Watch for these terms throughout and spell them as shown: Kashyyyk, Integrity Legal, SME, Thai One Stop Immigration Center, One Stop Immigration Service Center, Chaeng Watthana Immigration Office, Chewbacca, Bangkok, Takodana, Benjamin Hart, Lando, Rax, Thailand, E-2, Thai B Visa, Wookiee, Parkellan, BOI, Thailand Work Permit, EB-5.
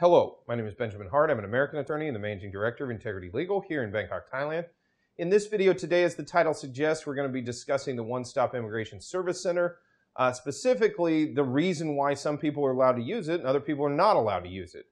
Hello, my name is Benjamin Hart. I'm an American attorney and the managing director of Integrity Legal here in Bangkok, Thailand. In this video today, as the title suggests, we're going to be discussing the One Stop Immigration Service Center, specifically the reason why some people are allowed to use it and other people are not allowed to use it.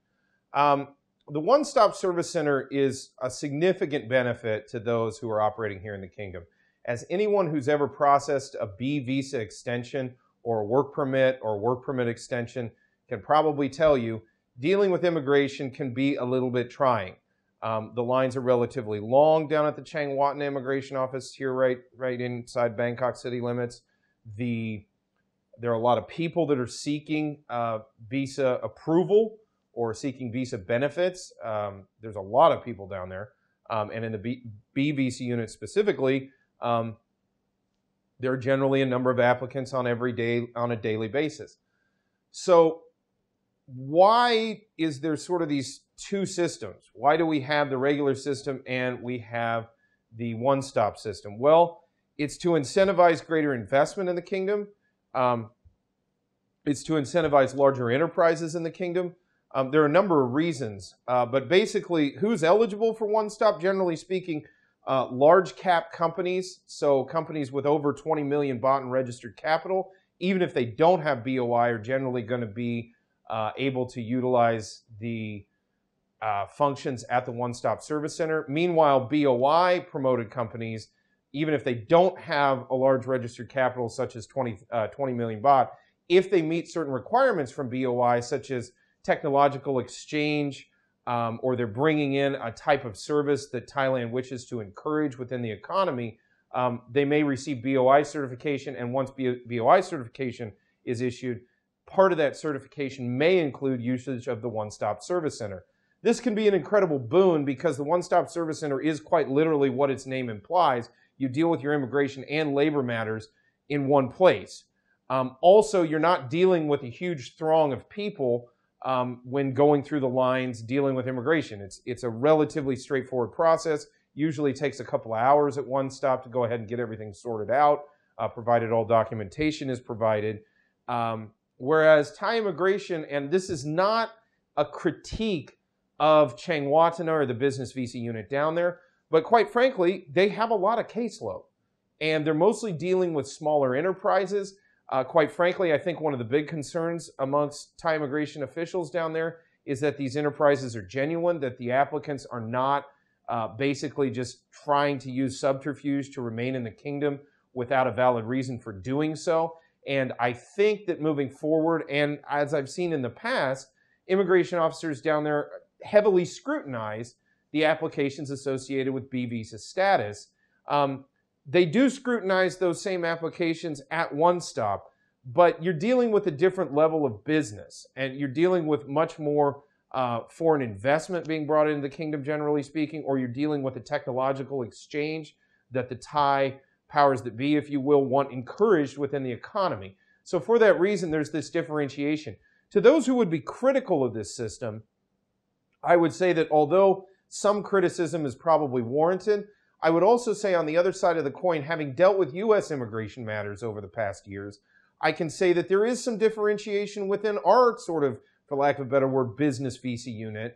The One Stop Service Center is a significant benefit to those who are operating here in the kingdom. As anyone who's ever processed a B visa extension or a work permit or work permit extension can probably tell you, dealing with immigration can be a little bit trying. The lines are relatively long down at the Chaeng Watthana Immigration Office here right inside Bangkok city limits. There are a lot of people that are seeking visa approval or seeking visa benefits. There's a lot of people down there. And in the B visa unit specifically, there are generally a number of applicants on a daily basis. So why is there sort of these two systems? Why do we have the regular system and we have the one-stop system? Well, it's to incentivize greater investment in the kingdom. It's to incentivize larger enterprises in the kingdom. There are a number of reasons, but basically, who's eligible for one-stop? Generally speaking, large cap companies, so companies with over 20 million baht in registered capital, even if they don't have BOI, are generally going to be able to utilize the functions at the One Stop Service Center. Meanwhile, BOI promoted companies, even if they don't have a large registered capital such as 20 million baht, if they meet certain requirements from BOI such as technological exchange, or they're bringing in a type of service that Thailand wishes to encourage within the economy, they may receive BOI certification, and once BOI certification is issued, part of that certification may include usage of the One Stop Service Center. This can be an incredible boon because the One Stop Service Center is quite literally what its name implies. You deal with your immigration and labor matters in one place. Also, you're not dealing with a huge throng of people when going through the lines dealing with immigration. It's a relatively straightforward process. Usually takes a couple of hours at One Stop to go ahead and get everything sorted out, provided all documentation is provided. Whereas Thai immigration, and this is not a critique of Chaeng Watthana or the business visa unit down there, but quite frankly, they have a lot of caseload. And they're mostly dealing with smaller enterprises. Quite frankly, I think one of the big concerns amongst Thai immigration officials down there is that these enterprises are genuine, that the applicants are not basically just trying to use subterfuge to remain in the kingdom without a valid reason for doing so. And I think that moving forward, and as I've seen in the past, immigration officers down there heavily scrutinize the applications associated with B visa status. They do scrutinize those same applications at One Stop, but you're dealing with a different level of business, and you're dealing with much more foreign investment being brought into the kingdom, generally speaking, or you're dealing with a technological exchange that the Thai powers that be, if you will, want encouraged within the economy. So for that reason, there's this differentiation. To those who would be critical of this system, I would say that although some criticism is probably warranted, I would also say on the other side of the coin, having dealt with U.S. immigration matters over the past years, I can say that there is some differentiation within our sort of, for lack of a better word, business visa unit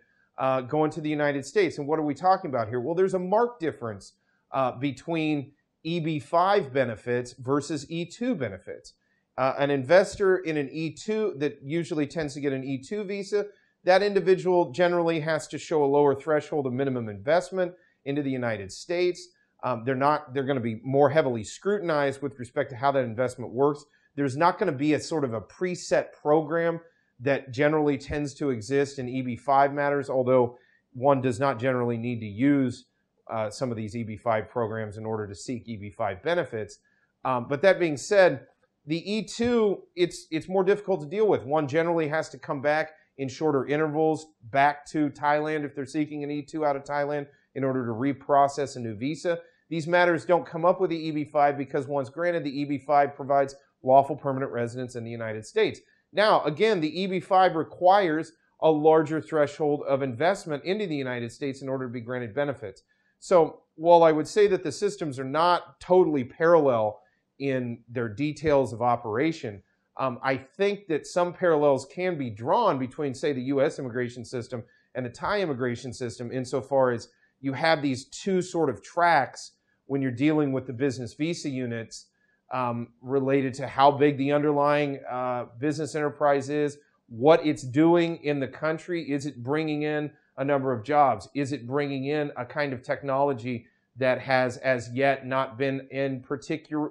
going to the United States. And what are we talking about here? Well, there's a marked difference between EB-5 benefits versus E-2 benefits. An investor in an E-2 that usually tends to get an E-2 visa, that individual generally has to show a lower threshold of minimum investment into the United States. They're going to be more heavily scrutinized with respect to how that investment works. There's not going to be a sort of a preset program that generally tends to exist in EB-5 matters, although one does not generally need to use some of these EB-5 programs in order to seek EB-5 benefits. But that being said, the E-2, it's more difficult to deal with. One generally has to come back in shorter intervals back to Thailand if they're seeking an E-2 out of Thailand in order to reprocess a new visa. These matters don't come up with the EB-5 because once granted, the EB-5 provides lawful permanent residence in the United States. Now, again, the EB-5 requires a larger threshold of investment into the United States in order to be granted benefits. So while I would say that the systems are not totally parallel in their details of operation, I think that some parallels can be drawn between, say, the U.S. immigration system and the Thai immigration system, insofar as you have these two sort of tracks when you're dealing with the business visa units related to how big the underlying business enterprise is, what it's doing in the country. Is it bringing in a number of jobs? Is it bringing in a kind of technology that has as yet not been in particular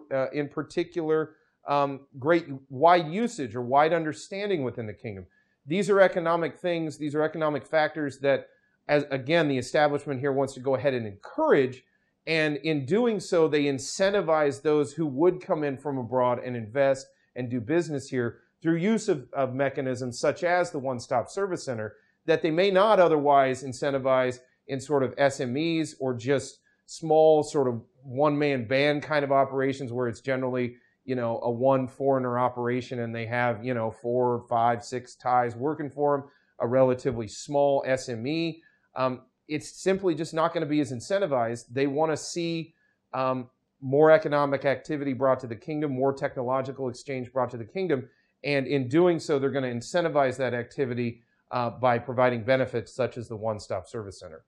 great wide usage or wide understanding within the kingdom? These are economic things, these are economic factors that, as again, the establishment here wants to go ahead and encourage, and in doing so, they incentivize those who would come in from abroad and invest and do business here through use of mechanisms such as the One Stop Service Center that they may not otherwise incentivize in sort of SMEs or just small sort of one-man band kind of operations where it's generally, you know, a one foreigner operation and they have, you know, 4, 5, 6 Thais working for them, a relatively small SME. It's simply just not going to be as incentivized. They want to see more economic activity brought to the kingdom, more technological exchange brought to the kingdom. And in doing so, they're going to incentivize that activity by providing benefits such as the One Stop Service Center.